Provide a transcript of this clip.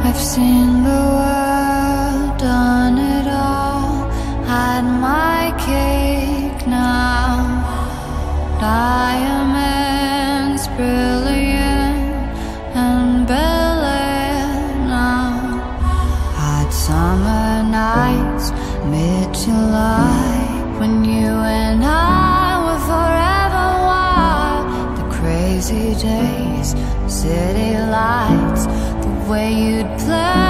I've seen the world, done it all, had my cake now. Diamonds brilliant and Bel Air now. Hot summer nights, mid-July, when you and I were forever wild. The crazy days, city lights, the way you'd play